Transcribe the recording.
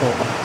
people.